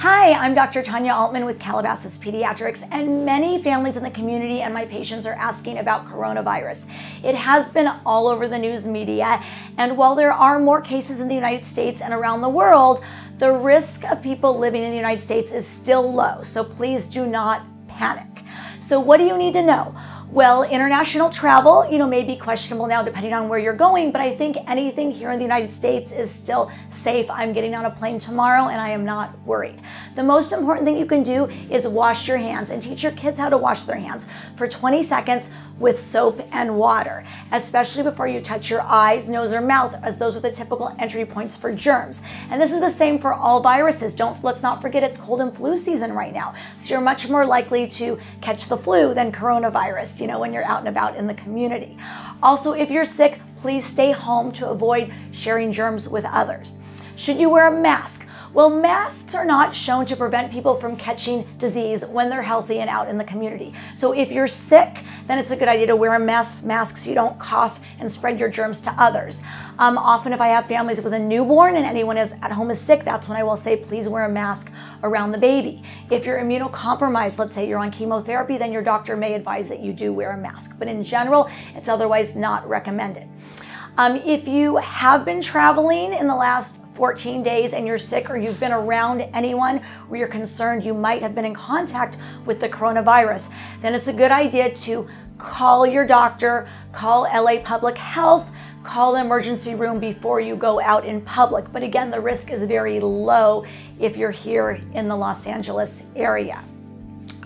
Hi, I'm Dr. Tanya Altmann with Calabasas Pediatrics, and many families in the community and my patients are asking about coronavirus. It has been all over the news media, and while there are more cases in the United States and around the world, the risk of people living in the United States is still low, so please do not panic. So what do you need to know? Well, international travel, may be questionable now depending on where you're going, but I think anything here in the United States is still safe. I'm getting on a plane tomorrow and I am not worried. The most important thing you can do is wash your hands and teach your kids how to wash their hands for 20 seconds with soap and water, especially before you touch your eyes, nose, or mouth, as those are the typical entry points for germs. And this is the same for all viruses. Let's not forget it's cold and flu season right now, so you're much more likely to catch the flu than coronavirus. When you're out and about in the community. Also, if you're sick, please stay home to avoid sharing germs with others. Should you wear a mask? Well, masks are not shown to prevent people from catching disease when they're healthy and out in the community. So if you're sick, then it's a good idea to wear a mask so you don't cough and spread your germs to others. Often if I have families with a newborn and anyone is at home is sick, that's when I will say, please wear a mask around the baby. If you're immunocompromised, let's say you're on chemotherapy, then your doctor may advise that you do wear a mask. But in general, it's otherwise not recommended. If you have been traveling in the last 14 days and you're sick, or you've been around anyone where you're concerned you might have been in contact with the coronavirus, then it's a good idea to call your doctor, call LA Public Health, call the emergency room before you go out in public. But again, the risk is very low if you're here in the Los Angeles area.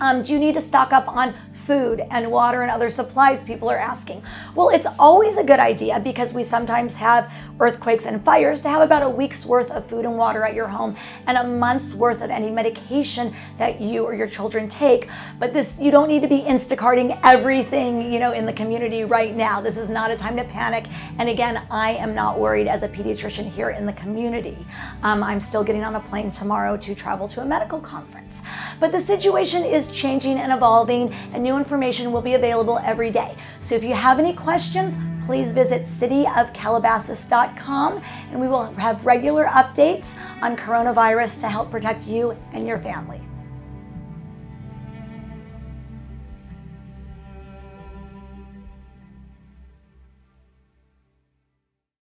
Do you need to stock up on food and water and other supplies, people are asking? Well, it's always a good idea, because we sometimes have earthquakes and fires, to have about a week's worth of food and water at your home and a month's worth of any medication that you or your children take. But you don't need to be Instacarting everything, in the community right now. This is not a time to panic. And again, I am not worried as a pediatrician here in the community. I'm still getting on a plane tomorrow to travel to a medical conference. But the situation is changing and evolving, and new information will be available every day. So if you have any questions, please visit cityofcalabasas.com, and we will have regular updates on coronavirus to help protect you and your family.